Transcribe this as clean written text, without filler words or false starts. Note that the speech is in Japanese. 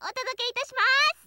がお届けいたします。